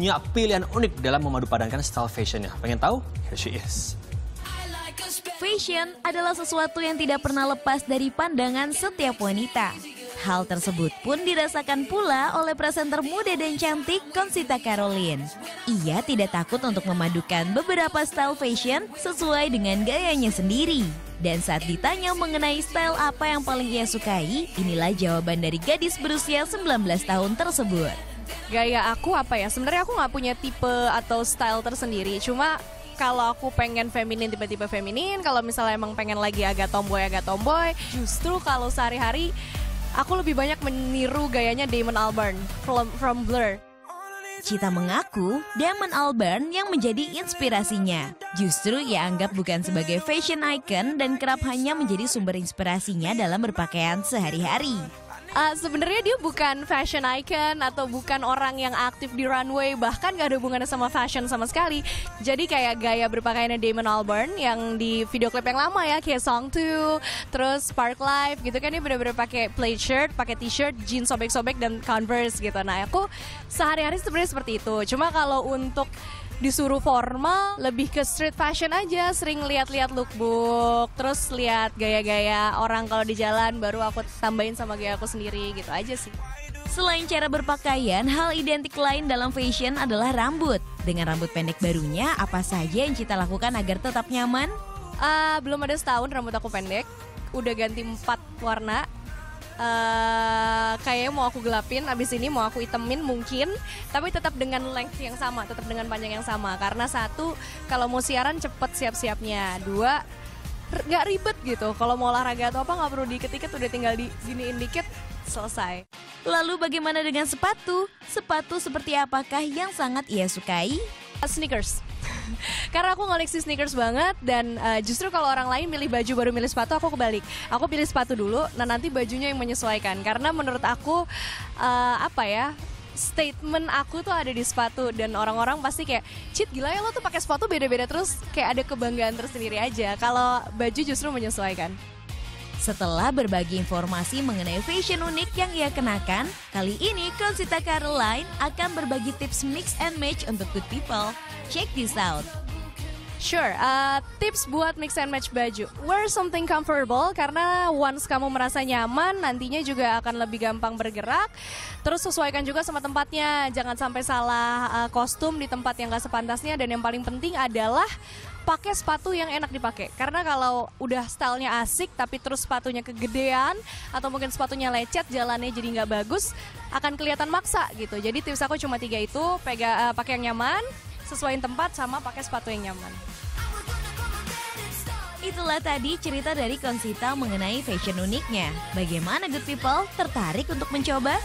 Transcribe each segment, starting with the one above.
punya pilihan unik dalam memadupadankan style fashionnya. Pengen tahu? Here she is. Fashion adalah sesuatu yang tidak pernah lepas dari pandangan setiap wanita. Hal tersebut pun dirasakan pula oleh presenter muda dan cantik Conchita Caroline. Ia tidak takut untuk memadukan beberapa style fashion sesuai dengan gayanya sendiri. Dan saat ditanya mengenai style apa yang paling ia sukai, inilah jawaban dari gadis berusia 19 tahun tersebut. Gaya aku apa ya? Sebenarnya aku nggak punya tipe atau style tersendiri, cuma kalau aku pengen feminin, tiba-tiba feminin. Kalau misalnya emang pengen lagi agak tomboy, justru kalau sehari-hari aku lebih banyak meniru gayanya Damon Albarn from Blur. Cita mengaku Damon Albarn yang menjadi inspirasinya. Justru ia anggap bukan sebagai fashion icon dan kerap hanya menjadi sumber inspirasinya dalam berpakaian sehari-hari. Sebenarnya dia bukan fashion icon atau bukan orang yang aktif di runway, bahkan gak ada hubungannya sama fashion sama sekali. Jadi kayak gaya berpakaiannya Damon Albarn yang di video klip yang lama ya, kayak Song 2, terus Park Life gitu kan, dia bener-bener pakai plaid shirt, pakai t-shirt, jeans sobek-sobek dan Converse gitu. Nah aku sehari-hari sebenarnya seperti itu. Cuma kalau untuk disuruh formal, lebih ke street fashion aja, sering lihat-lihat lookbook, terus lihat gaya-gaya orang kalau di jalan, baru aku tambahin sama gaya aku sendiri, gitu aja sih. Selain cara berpakaian, hal identik lain dalam fashion adalah rambut. Dengan rambut pendek barunya, apa saja yang Cita lakukan agar tetap nyaman? Belum ada setahun rambut aku pendek, udah ganti 4 warna. Kayaknya mau aku gelapin, abis ini mau aku hitemin mungkin, tapi tetap dengan length yang sama, tetap dengan panjang yang sama. Karena satu, kalau mau siaran cepet siap-siapnya. Dua, gak ribet gitu. Kalau mau olahraga atau apa gak perlu diikat-ikat, udah tinggal diginiin dikit, selesai. Lalu bagaimana dengan sepatu? Sepatu seperti apakah yang sangat ia sukai? Sneakers. Karena aku koleksi sneakers banget dan justru kalau orang lain milih baju baru milih sepatu, aku kebalik. Aku pilih sepatu dulu, nah nanti bajunya yang menyesuaikan. Karena menurut aku statement aku tuh ada di sepatu, dan orang-orang pasti kayak, "Cit, gila ya lo tuh pakai sepatu beda-beda terus." Kayak ada kebanggaan tersendiri aja kalau baju justru menyesuaikan. Setelah berbagi informasi mengenai fashion unik yang ia kenakan, kali ini Conchita Caroline akan berbagi tips mix and match untuk good people. Check this out. Sure, tips buat mix and match baju. Wear something comfortable, karena once kamu merasa nyaman, nantinya juga akan lebih gampang bergerak. Terus sesuaikan juga sama tempatnya, jangan sampai salah kostum di tempat yang gak sepantasnya. Dan yang paling penting adalah pakai sepatu yang enak dipakai, karena kalau udah stylenya asik tapi terus sepatunya kegedean atau mungkin sepatunya lecet, jalannya jadi nggak bagus, akan kelihatan maksa gitu. Jadi tips aku cuma 3 itu, pakai yang nyaman, sesuaiin tempat, sama pakai sepatu yang nyaman. Itulah tadi cerita dari Conchita mengenai fashion uniknya. Bagaimana good people, tertarik untuk mencoba?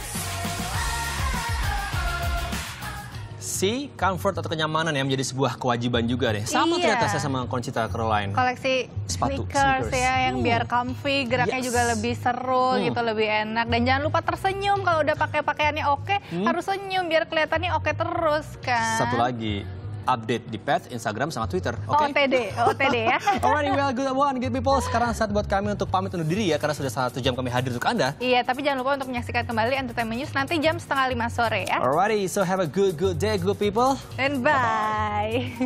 Si comfort atau kenyamanan yang menjadi sebuah kewajiban juga deh. Sama ternyata saya sama Conchita Caroline. Koleksi sepatu, sneakers ya, yang biar comfy, geraknya juga lebih seru gitu, lebih enak. Dan jangan lupa tersenyum kalau udah pakai pakaiannya oke, harus senyum biar kelihatannya oke terus kan. Satu lagi, update di Pets, Instagram, sama Twitter. Oke? OTD ya. Alright, well, good one, good people. Sekarang saat buat kami untuk pamit undur diri ya, karena sudah 1 jam kami hadir untuk Anda. Iya, tapi jangan lupa untuk menyaksikan kembali Entertainment News nanti jam 4:30 sore ya. Alrighty, so have a good day, good people. And bye.